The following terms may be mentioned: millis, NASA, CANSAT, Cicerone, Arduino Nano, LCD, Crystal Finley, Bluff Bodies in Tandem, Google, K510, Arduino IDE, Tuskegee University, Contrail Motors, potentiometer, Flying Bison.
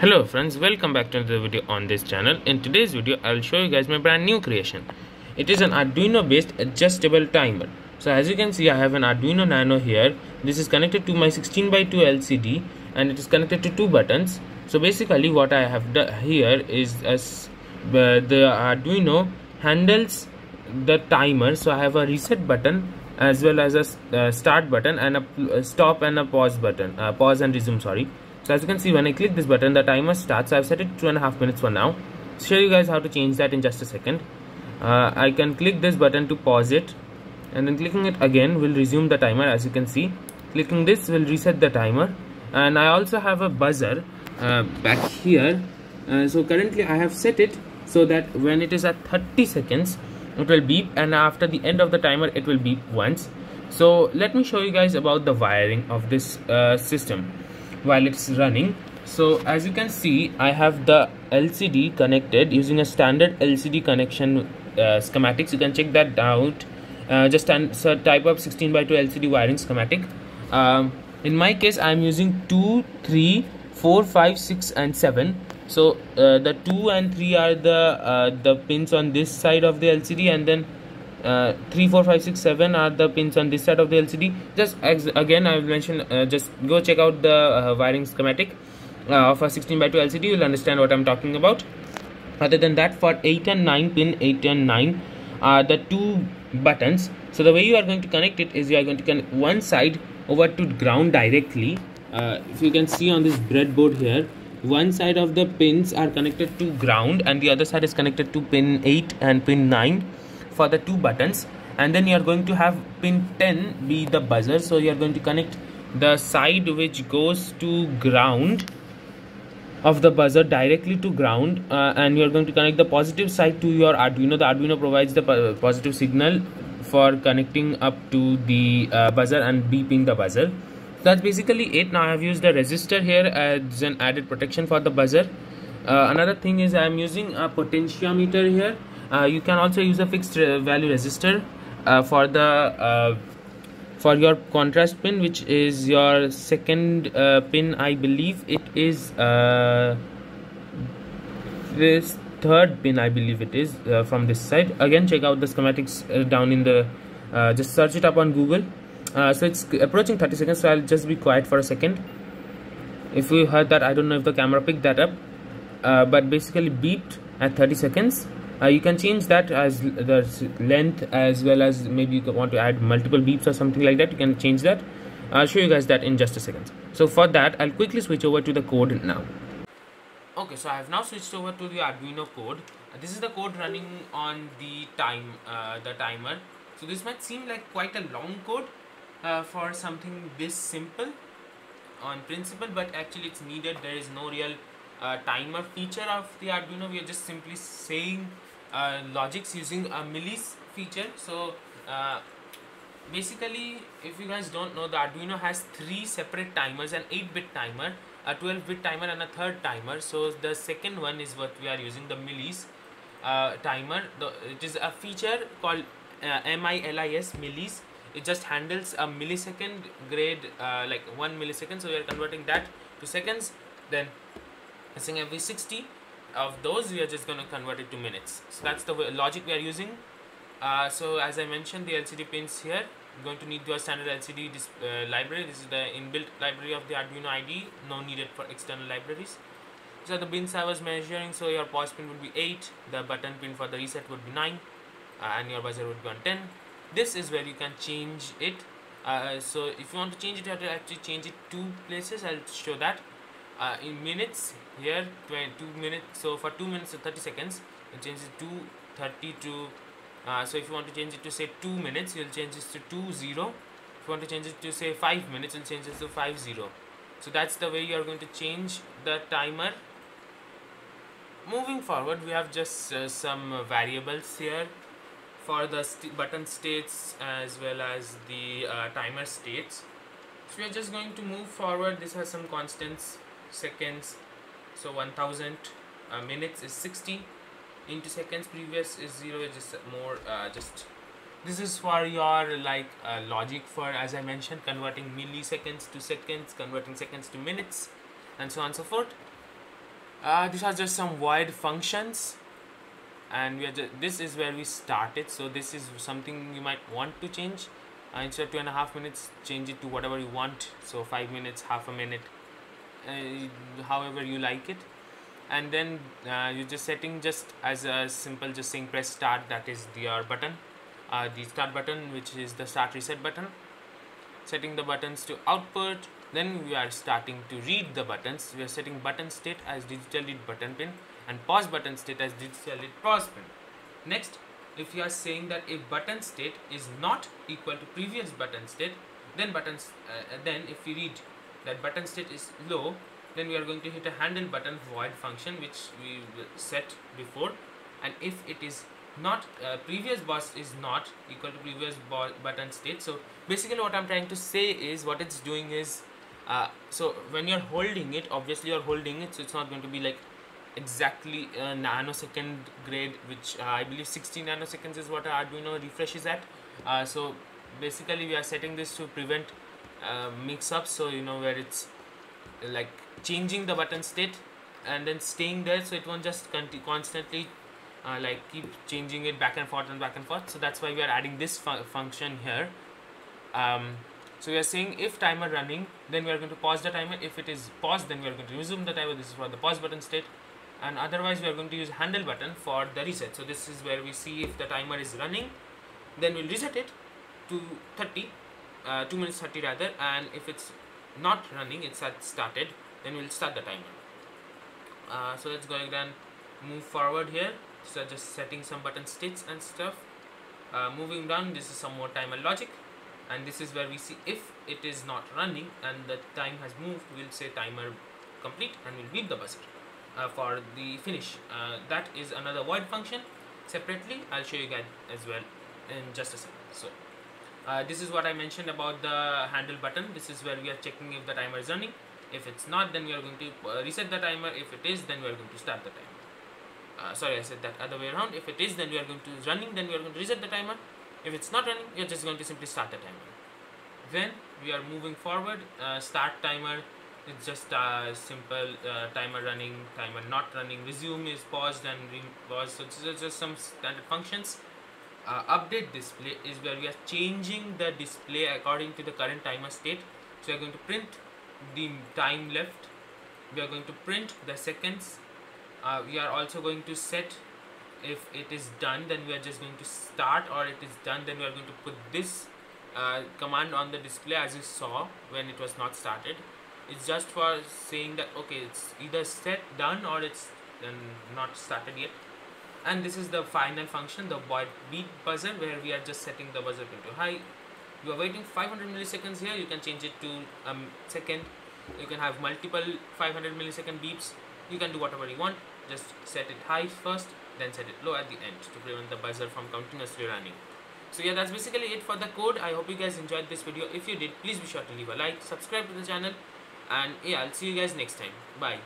Hello friends, welcome back to another video on this channel. In today's video I'll show you guys my brand new creation. It is an Arduino based adjustable timer. So as you can see, I have an Arduino Nano here. This is connected to my 16x2 LCD and it is connected to two buttons. So basically what I have done here is, as the Arduino handles the timer, so I have a reset button as well as a start button and a stop and a pause button, pause and resume, sorry. So as you can see, when I click this button, the timer starts. I've set it to 2.5 minutes for now. I'll show you guys how to change that in just a second. I can click this button to pause it, and then clicking it again will resume the timer. As you can see, clicking this will reset the timer. And I also have a buzzer back here. So currently I have set it so that when it is at 30 seconds it will beep, and after the end of the timer it will beep once. So let me show you guys about the wiring of this system while it's running. So as you can see, I have the LCD connected using a standard LCD connection schematics. You can check that out, just type up 16x2 LCD wiring schematic. In my case I am using 2, 3, 4, 5, 6 and 7. So the 2 and 3 are the pins on this side of the LCD, and then 3, 4, 5, 6, 7 are the pins on this side of the LCD. Just again I will mention, just go check out the wiring schematic of a 16x2 LCD. You will understand what I am talking about. Other than that, for 8 and 9 pin, 8 and 9 are the two buttons. So the way you are going to connect it is, you are going to connect one side over to ground directly. If you can see on this breadboard here, one side of the pins are connected to ground and the other side is connected to pin 8 and pin 9 for the two buttons. And then you are going to have pin 10 be the buzzer, so you are going to connect the side which goes to ground of the buzzer directly to ground, and you are going to connect the positive side to your Arduino. The Arduino provides the positive signal for connecting up to the buzzer and beeping the buzzer. That's basically it. Now I have used the resistor here as an added protection for the buzzer. Another thing is I am using a potentiometer here. You can also use a fixed value resistor for your contrast pin, which is your second pin. I believe it is this third pin, I believe it is from this side. Again, check out the schematics down in the just search it up on Google. So it's approaching 30 seconds, so I'll just be quiet for a second. If you heard that, I don't know if the camera picked that up, but basically beeped at 30 seconds. You can change that as the length, as well as maybe you want to add multiple beeps or something like that. You can change that. I'll show you guys that in just a second. So for that, I'll quickly switch over to the code now. Okay, so I have now switched over to the Arduino code. This is the code running on the timer. So this might seem like quite a long code for something this simple on principle, but actually it's needed. There is no real timer feature of the Arduino. We are just simply saying logics using a millis feature. So basically, if you guys don't know, the Arduino has three separate timers: an 8-bit timer, a 12-bit timer and a third timer. So the second one is what we are using, the millis timer. It is a feature called millis, millis. It just handles a millisecond grade, like 1 millisecond. So we are converting that to seconds. Then I think every 60 of those we are just going to convert it to minutes. So that's the logic we are using. So as I mentioned, the LCD pins here, you're going to need your standard LCD library. This is the inbuilt library of the Arduino IDE. No needed for external libraries. These are the pins I was measuring. So your pause pin would be 8. The button pin for the reset would be 9. And your buzzer would be on 10. This is where you can change it. So if you want to change it, you have to actually change it 2 places. I'll show that in minutes here, 2 minutes. So for 2 minutes to 30 seconds, you change it to 30 to. So if you want to change it to say 2 minutes, you'll change this to 20. If you want to change it to say 5 minutes, you'll change this to 50. So that's the way you are going to change the timer. Moving forward, we have just some variables here for the button states as well as the timer states. So we are just going to move forward. This has some constants, seconds, so 1000, minutes is 60 into seconds, previous is 0, just more just this is for your like logic for, as I mentioned, converting milliseconds to seconds, converting seconds to minutes, and so on and so forth. These are just some void functions, and we are just, this is where we started. So this is something you might want to change. Instead of 2.5 minutes, change it to whatever you want. So 5 minutes, half a minute, however you like it. And then you're just setting just as a simple, just saying press start. That is your button, the start button, which is the start reset button. Setting the buttons to output. Then we are starting to read the buttons. We are setting button state as digital read button pin and pause button state as digital read pause pin. Next, if you are saying that if button state is not equal to previous button state, then if we read that button state is low, then we are going to hit a handle button void function, which we set before. And if it is not previous boss is not equal to previous button state. So basically what I'm trying to say is what it's doing is, so when you're holding it, obviously you're holding it, so it's not going to be like exactly a nanosecond grade, which I believe 60 nanoseconds is what Arduino refresh is at. So basically we are setting this to prevent mix-ups, so you know, where it's like changing the button state and then staying there, so it won't just constantly like keep changing it back and forth and back and forth. So that's why we are adding this function here. So we are saying if timer running, then we are going to pause the timer. If it is paused, then we are going to resume the timer. This is for the pause button state, and otherwise we are going to use handle button for the reset. So this is where we see if the timer is running, then we'll reset it to 2 minutes 30 rather, and if it's not running, it's started, then we'll start the timer. So let's go ahead and move forward here. So just setting some button states and stuff. Moving down, this is some more timer logic, and this is where we see if it is not running and the time has moved, we'll say timer complete and we'll beep the buzzer for the finish. That is another void function separately. I'll show you guys as well in just a second. So this is what I mentioned about the handle button. This is where we are checking if the timer is running. If it's not, then we are going to reset the timer. If it is, then we are going to start the timer. Sorry, I said that other way around. If it is, then we are going to running, then we are going to reset the timer. If it's not running, you're just going to simply start the timer. Then we are moving forward. Start timer, it's just simple timer running, timer not running, resume is paused and pause. So it's just some standard functions. Update display is where we are changing the display according to the current timer state. So we are going to print the time left, we are going to print the seconds. We are also going to set if it is done, then we are just going to start, or it is done, then we are going to put this command on the display as you saw when it was not started. It's just for saying that okay, it's either set done or it's not started yet. And this is the final function, the beep buzzer, where we are just setting the buzzer pin to high. You are waiting 500 milliseconds here. You can change it to a second. You can have multiple 500 millisecond beeps. You can do whatever you want. Just set it high first, then set it low at the end to prevent the buzzer from continuously running. So yeah, that's basically it for the code. I hope you guys enjoyed this video. If you did, please be sure to leave a like, subscribe to the channel, and yeah, I'll see you guys next time. Bye.